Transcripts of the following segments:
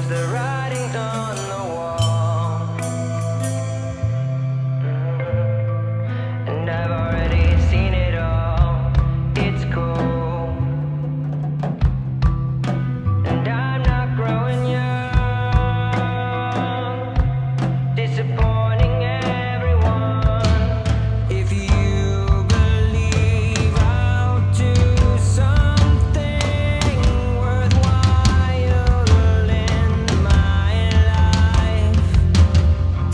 'cause the writing's on the wall, and I've already seen it all. It's cool, and I'm not growing young, disappointing everyone. If you believe I'll do something worthwhile in my life,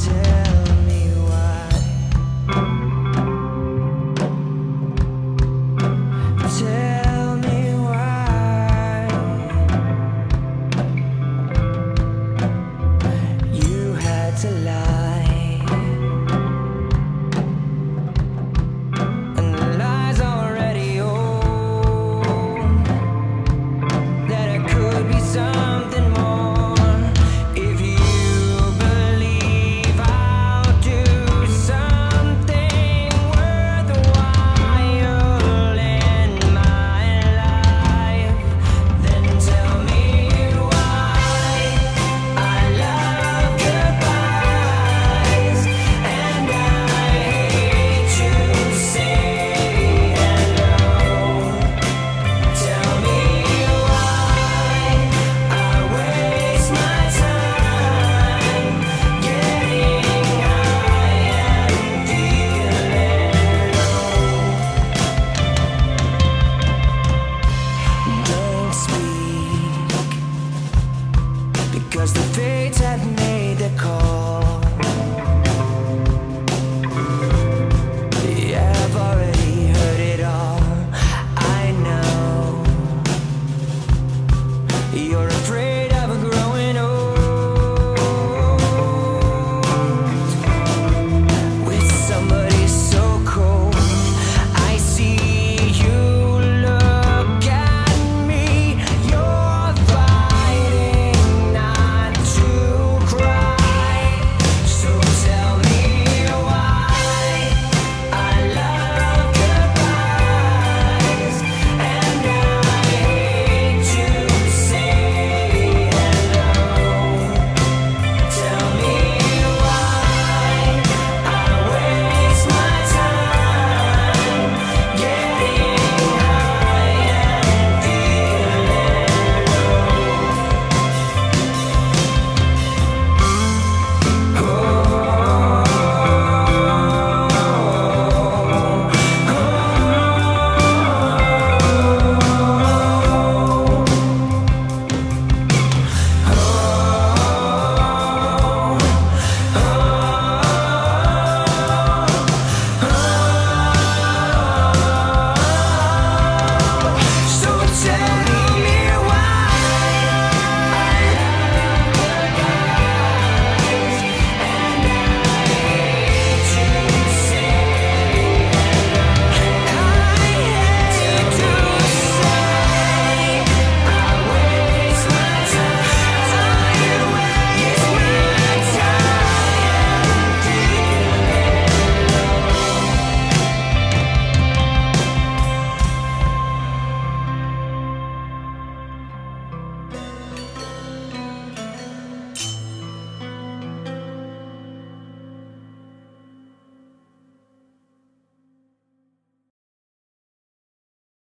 tell me why. Tell me why you had to lie. And the lie's already old, that it could be something more. If you believe I'll do something worthwhile in my life, then tell me why I love goodbyes and I hate to say hello. Tell me why I waste my time getting high and feeling low. Don't speak, because the fates have made